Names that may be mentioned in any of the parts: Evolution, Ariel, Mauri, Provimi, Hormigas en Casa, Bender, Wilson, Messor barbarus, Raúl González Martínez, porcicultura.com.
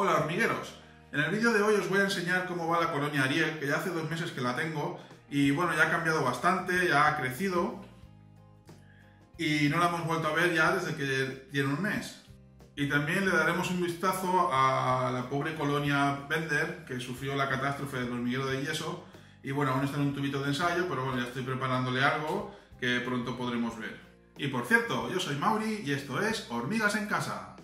Hola hormigueros, en el vídeo de hoy os voy a enseñar cómo va la colonia Ariel, que ya hace 2 meses que la tengo y bueno, ya ha cambiado bastante, ya ha crecido y no la hemos vuelto a ver ya desde que tiene 1 mes. Y también le daremos un vistazo a la pobre colonia Bender, que sufrió la catástrofe del hormiguero de yeso y bueno, aún está en un tubito de ensayo, pero bueno, ya estoy preparándole algo que pronto podremos ver. Y por cierto, yo soy Mauri y esto es Hormigas en Casa.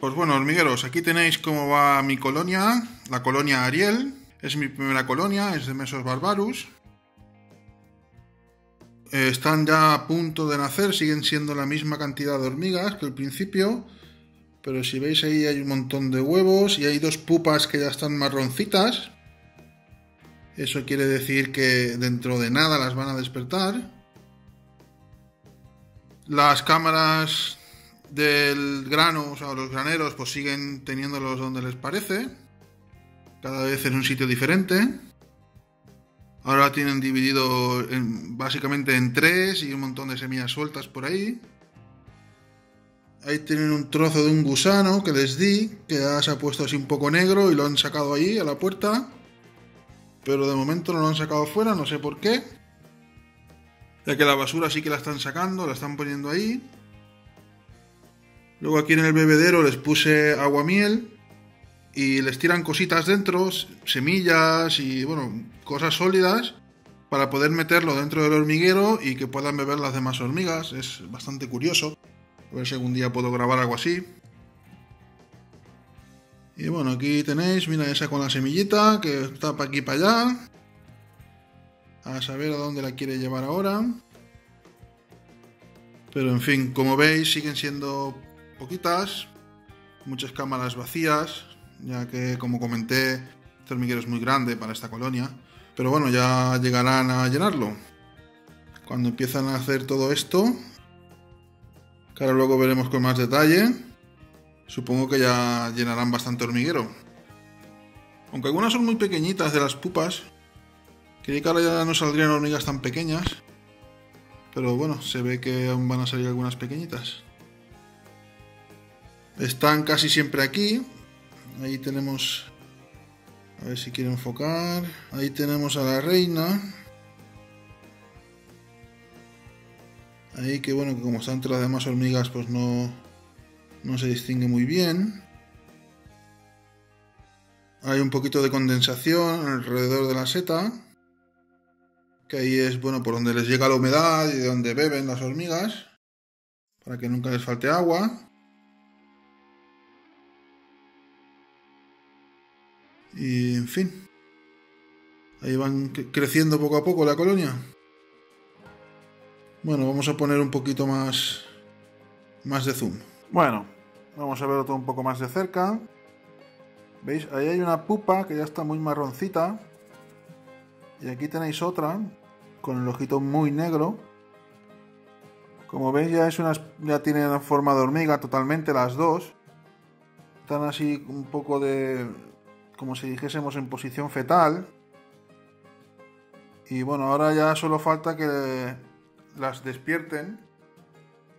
Pues bueno, hormigueros, aquí tenéis cómo va mi colonia, la colonia Ariel. Es mi primera colonia, es de Messor barbarus. Están ya a punto de nacer, siguen siendo la misma cantidad de hormigas que al principio. Pero si veis ahí hay un montón de huevos y hay 2 pupas que ya están marroncitas. Eso quiere decir que dentro de nada las van a despertar. Las cámaras del grano, o sea, los graneros, pues siguen teniéndolos donde les parece. Cada vez en un sitio diferente. Ahora tienen dividido básicamente en 3 y un montón de semillas sueltas por ahí. Ahí tienen un trozo de un gusano que les di, que ya se ha puesto así un poco negro y lo han sacado ahí a la puerta. Pero de momento no lo han sacado fuera, no sé por qué. Ya que la basura sí que la están sacando, la están poniendo ahí. Luego aquí en el bebedero les puse aguamiel y les tiran cositas dentro, semillas y bueno, cosas sólidas para poder meterlo dentro del hormiguero y que puedan beber las demás hormigas. Es bastante curioso. A ver si algún día puedo grabar algo así. Y bueno, aquí tenéis, mira esa con la semillita, que está para aquí y para allá. A saber a dónde la quiere llevar ahora. Pero en fin, como veis, siguen siendo poquitas. Muchas cámaras vacías, ya que, como comenté, este hormiguero es muy grande para esta colonia. Pero bueno, ya llegarán a llenarlo. Cuando empiezan a hacer todo esto... Ahora luego veremos con más detalle. Supongo que ya llenarán bastante hormiguero. Aunque algunas son muy pequeñitas de las pupas. Creí que ahora ya no saldrían hormigas tan pequeñas. Pero bueno, se ve que aún van a salir algunas pequeñitas. Están casi siempre aquí. Ahí tenemos... A ver si quiero enfocar. Ahí tenemos a la reina. Ahí que bueno, que como están entre las demás hormigas pues no se distingue muy bien. Hay un poquito de condensación alrededor de la seta. Que ahí es bueno por donde les llega la humedad y de donde beben las hormigas. Para que nunca les falte agua. Y en fin. Ahí van creciendo poco a poco la colonia. Bueno, vamos a poner un poquito más de zoom. Bueno, vamos a verlo todo un poco más de cerca. ¿Veis? Ahí hay una pupa que ya está muy marroncita. Y aquí tenéis otra, con el ojito muy negro. Como veis ya tienen forma de hormiga totalmente las dos. Están así un poco de... como si dijésemos en posición fetal. Y bueno, ahora ya solo falta que... las despierten,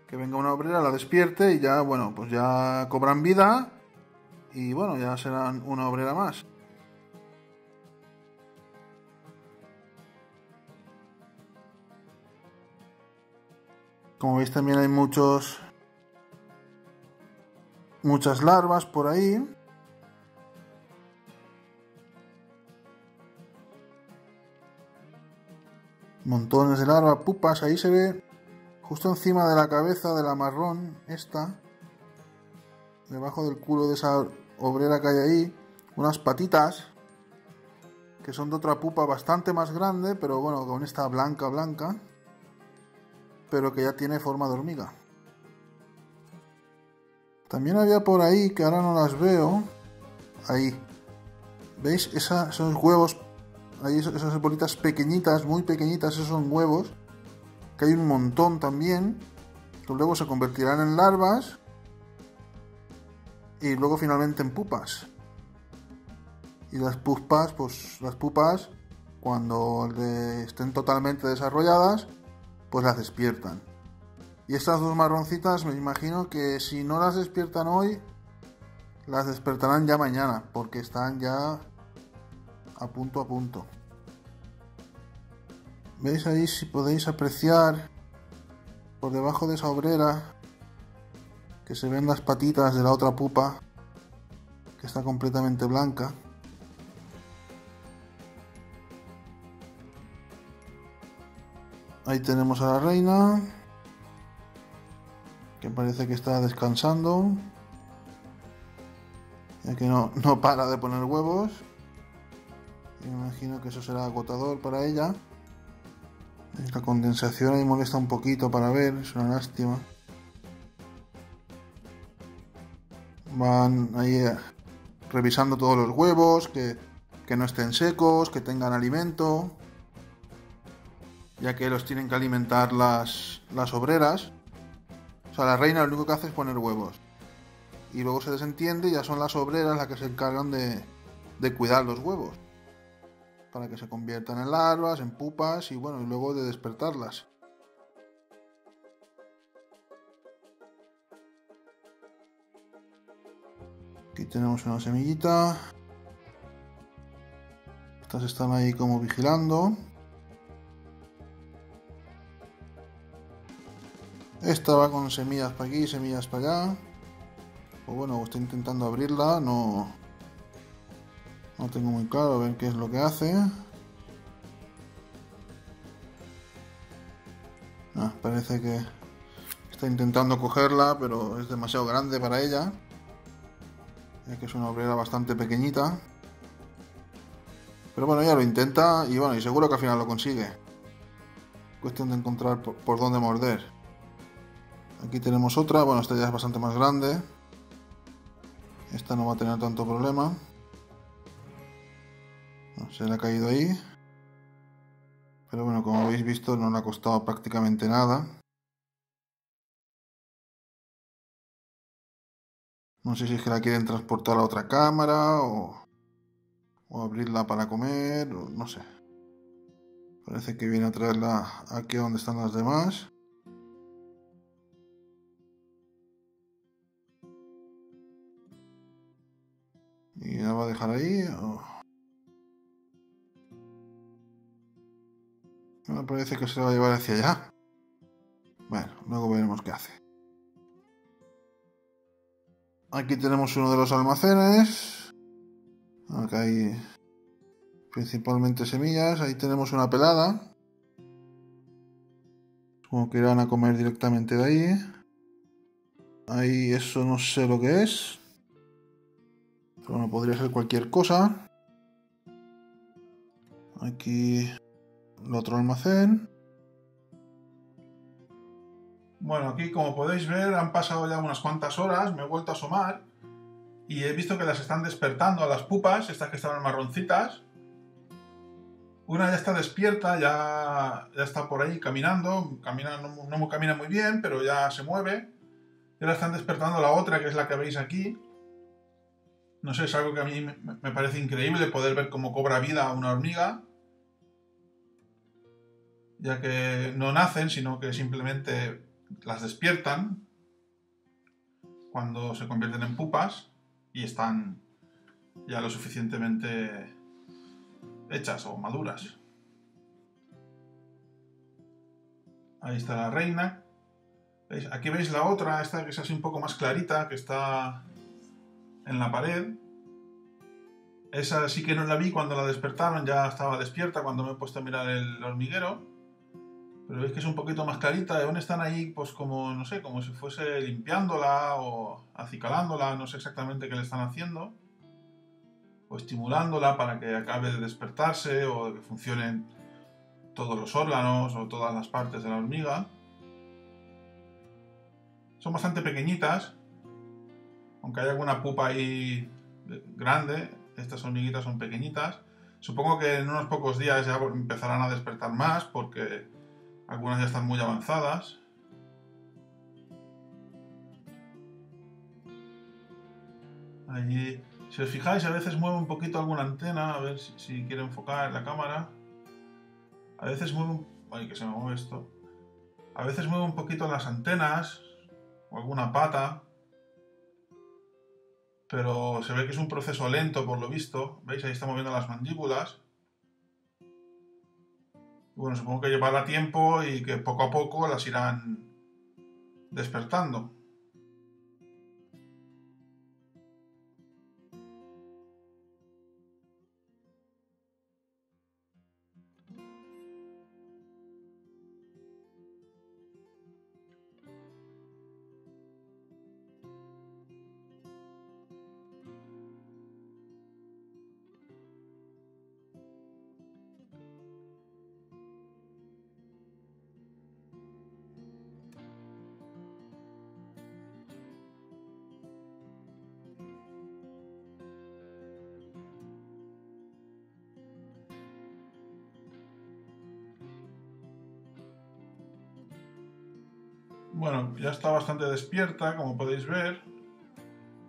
que venga una obrera, la despierte y ya, bueno, pues ya cobran vida y bueno, ya serán una obrera más. Como veis también hay muchas larvas por ahí. Montones de larvas, pupas, ahí se ve justo encima de la cabeza de la marrón esta, debajo del culo de esa obrera que hay ahí, unas patitas que son de otra pupa bastante más grande, pero bueno, con esta blanca, pero que ya tiene forma de hormiga. También había por ahí, que ahora no las veo, ahí, ¿veis? Esos huevos. Ahí esas bolitas pequeñitas, muy pequeñitas, esos son huevos, que hay un montón también, que luego se convertirán en larvas y luego finalmente en pupas. Y las pupas Cuando estén totalmente desarrolladas, pues las despiertan. Y estas dos marroncitas me imagino que si no las despiertan hoy, las despertarán ya mañana, porque están ya a punto a punto. Veis ahí, si podéis apreciar por debajo de esa obrera, que se ven las patitas de la otra pupa, que está completamente blanca. Ahí tenemos a la reina, que parece que está descansando, ya que no para de poner huevos. Me imagino que eso será agotador para ella. La condensación ahí molesta un poquito para ver, es una lástima. Van ahí revisando todos los huevos, que no estén secos, que tengan alimento, ya que los tienen que alimentar las obreras. O sea, la reina lo único que hace es poner huevos. Y luego se desentiende y ya son las obreras las que se encargan de cuidar los huevos, para que se conviertan en larvas, en pupas y bueno, y luego de despertarlas. Aquí tenemos una semillita. Estas están ahí como vigilando. Esta va con semillas para aquí, semillas para allá. O bueno, estoy intentando abrirla, no tengo muy claro a ver qué es lo que hace. Ah, parece que está intentando cogerla, pero es demasiado grande para ella, ya que es una obrera bastante pequeñita. Pero bueno, ella lo intenta y bueno, y seguro que al final lo consigue. Cuestión de encontrar por dónde morder. Aquí tenemos otra, bueno, esta ya es bastante más grande. Esta no va a tener tanto problema. Se le ha caído ahí, pero bueno, como habéis visto, no le ha costado prácticamente nada. No sé si es que la quieren transportar a otra cámara o abrirla para comer, o no sé. Parece que viene a traerla aquí donde están las demás. Y la va a dejar ahí. Me parece que se la va a llevar hacia allá. Bueno, luego veremos qué hace. Aquí tenemos uno de los almacenes. Acá hay principalmente semillas. Ahí tenemos una pelada. Supongo que irán a comer directamente de ahí. Ahí eso no sé lo que es. Pero bueno, podría ser cualquier cosa. Aquí el otro almacén. Bueno, aquí como podéis ver han pasado ya unas cuantas horas, me he vuelto a asomar y he visto que las están despertando a las pupas, estas que estaban marroncitas. Una ya está despierta, ya está por ahí caminando, no camina muy bien, pero ya se mueve. Ya la están despertando a la otra, que es la que veis aquí. No sé, es algo que a mí me parece increíble poder ver cómo cobra vida una hormiga, ya que no nacen, sino que simplemente las despiertan cuando se convierten en pupas y están ya lo suficientemente hechas o maduras. Ahí está la reina. ¿Veis? Aquí veis la otra, esta que es así un poco más clarita, que está en la pared. Esa sí que no la vi cuando la despertaron, ya estaba despierta cuando me he puesto a mirar el hormiguero. Pero veis que es un poquito más clarita, y aún están ahí pues como, no sé, como si fuese limpiándola o acicalándola, no sé exactamente qué le están haciendo. O estimulándola para que acabe de despertarse o que funcionen todos los órganos o todas las partes de la hormiga. Son bastante pequeñitas, aunque hay alguna pupa ahí grande, estas hormiguitas son pequeñitas. Supongo que en unos pocos días ya empezarán a despertar más porque algunas ya están muy avanzadas. Allí, si os fijáis, a veces mueve un poquito alguna antena, a ver si quiere enfocar la cámara. A veces muevo... Ay, que se me mueve esto. A veces muevo un poquito las antenas o alguna pata. Pero se ve que es un proceso lento por lo visto. ¿Veis? Ahí está moviendo las mandíbulas. Bueno, supongo que llevará tiempo y que poco a poco las irán despertando. Bueno, ya está bastante despierta, como podéis ver.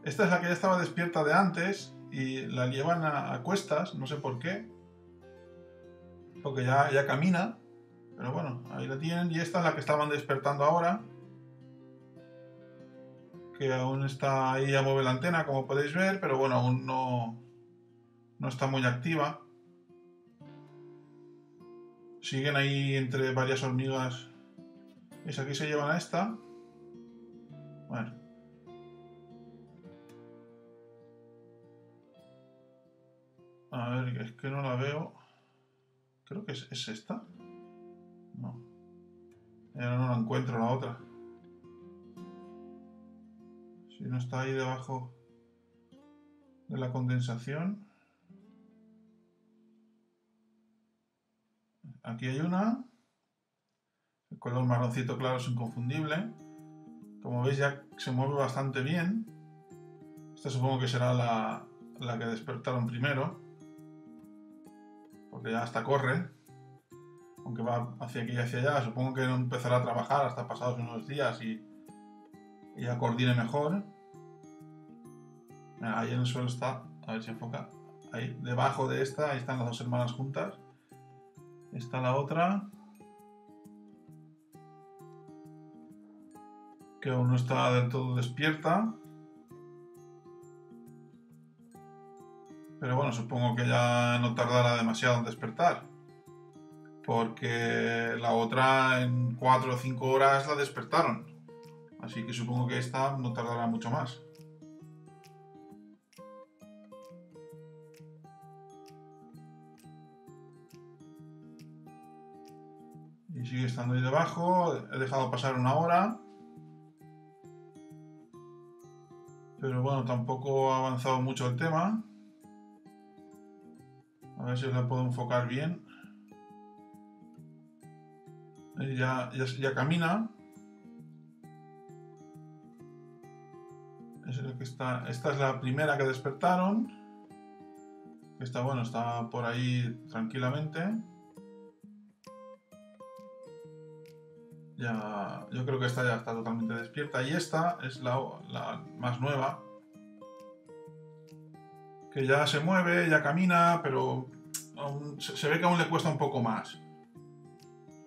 Esta es la que ya estaba despierta de antes y la llevan a cuestas, no sé por qué. Porque ya camina, pero bueno, ahí la tienen. Y esta es la que estaban despertando ahora. Que aún está ahí, ya mueve la antena, como podéis ver, pero bueno, aún no está muy activa. Siguen ahí entre varias hormigas. ¿Veis? Aquí se llevan a esta. Bueno. A ver, es que no la veo. Creo que es esta. No. Ya no la encuentro, la otra. Si no está ahí debajo de la condensación. Aquí hay una. El color marroncito claro es inconfundible. Como veis ya se mueve bastante bien. Esta supongo que será la que despertaron primero. Porque ya hasta corre. Aunque va hacia aquí y hacia allá. Supongo que no empezará a trabajar hasta pasados unos días y ya coordine mejor. Mira, ahí en el suelo está. A ver si enfoca. Ahí debajo de esta. Ahí están las dos hermanas juntas. Está la otra. Que aún no está del todo despierta. Pero bueno, supongo que ya no tardará demasiado en despertar. Porque la otra en 4 o 5 horas la despertaron. Así que supongo que esta no tardará mucho más. Y sigue estando ahí debajo. He dejado pasar una hora. Pero bueno, tampoco ha avanzado mucho el tema. A ver si la puedo enfocar bien. Ya camina. Es que está, esta es la primera que despertaron. Esta, bueno, está por ahí tranquilamente. Ya, yo creo que esta ya está totalmente despierta y esta es la más nueva, que ya se mueve, ya camina, pero aún, se ve que aún le cuesta un poco más.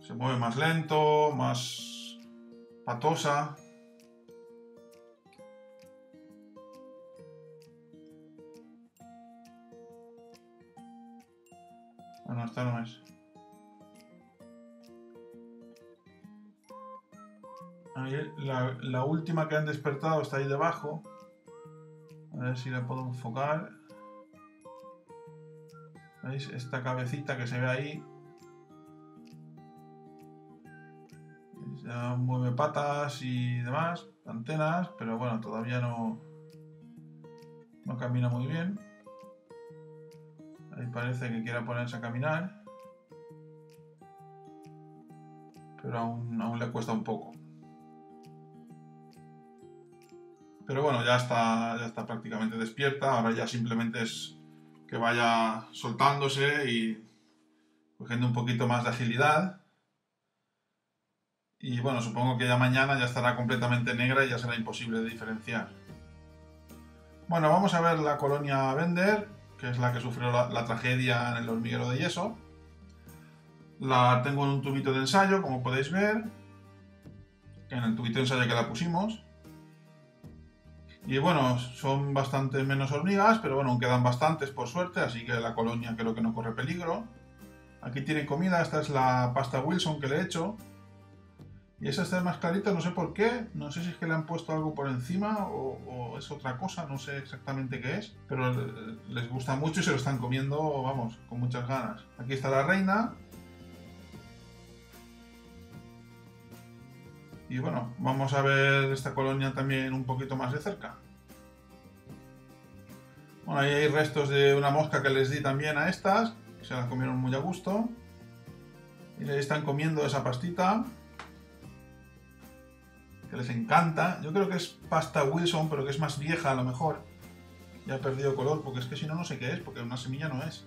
Se mueve más lento, más patosa. Bueno, esta no es. La última que han despertado está ahí debajo. A ver si la puedo enfocar. ¿Veis? Esta cabecita que se ve ahí. Ya mueve patas y demás, antenas, pero bueno, todavía no camina muy bien. Ahí parece que quiera ponerse a caminar. Pero aún le cuesta un poco. Pero bueno, ya está prácticamente despierta. Ahora ya simplemente es que vaya soltándose y cogiendo un poquito más de agilidad. Y bueno, supongo que ya mañana ya estará completamente negra y ya será imposible de diferenciar. Bueno, vamos a ver la colonia Bender, que es la que sufrió la tragedia en el hormiguero de yeso. La tengo en un tubito de ensayo, como podéis ver. En el tubito de ensayo que la pusimos. Y bueno, son bastante menos hormigas, pero bueno, aún quedan bastantes por suerte, así que la colonia creo que no corre peligro. Aquí tiene comida, esta es la pasta Wilson que le he hecho. Y esa está más clarita, no sé por qué, no sé si es que le han puesto algo por encima o es otra cosa, no sé exactamente qué es. Pero les gusta mucho y se lo están comiendo, vamos, con muchas ganas. Aquí está la reina. Y bueno, vamos a ver esta colonia también un poquito más de cerca. Bueno, ahí hay restos de una mosca que les di también a estas, que se las comieron muy a gusto. Y ahí están comiendo esa pastita, que les encanta. Yo creo que es pasta Wilson, pero que es más vieja a lo mejor. Ya ha perdido color, porque es que si no, no sé qué es, porque una semilla no es.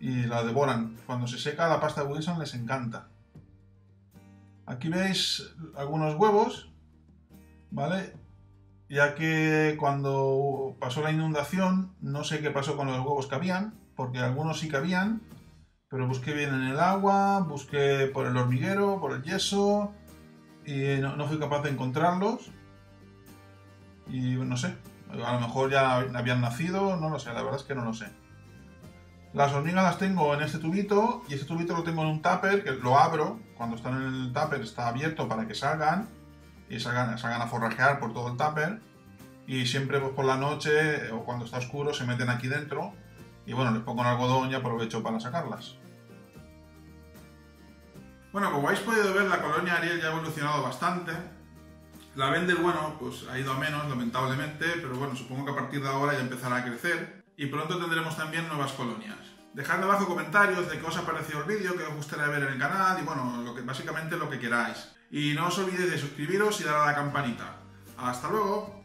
Y la devoran. Cuando se seca la pasta Wilson les encanta. Aquí veis algunos huevos, ¿vale? Ya que cuando pasó la inundación, no sé qué pasó con los huevos que habían, porque algunos sí cabían, pero busqué bien en el agua, busqué por el hormiguero, por el yeso, y no fui capaz de encontrarlos. Y no sé, a lo mejor ya habían nacido, no lo sé, la verdad es que no lo sé. Las hormigas las tengo en este tubito, y este tubito lo tengo en un tupper, que lo abro, cuando están en el tupper está abierto para que salgan, y salgan a forrajear por todo el tupper, y siempre pues, por la noche o cuando está oscuro se meten aquí dentro, y bueno, les pongo un algodón y aprovecho para sacarlas. Bueno, como habéis podido ver, la colonia Ariel ya ha evolucionado bastante. La Bender, bueno, pues ha ido a menos, lamentablemente, pero bueno, supongo que a partir de ahora ya empezará a crecer. Y pronto tendremos también nuevas colonias. Dejadme abajo comentarios de qué os ha parecido el vídeo, qué os gustaría ver en el canal y bueno, básicamente lo que queráis. Y no os olvidéis de suscribiros y dar a la campanita. ¡Hasta luego!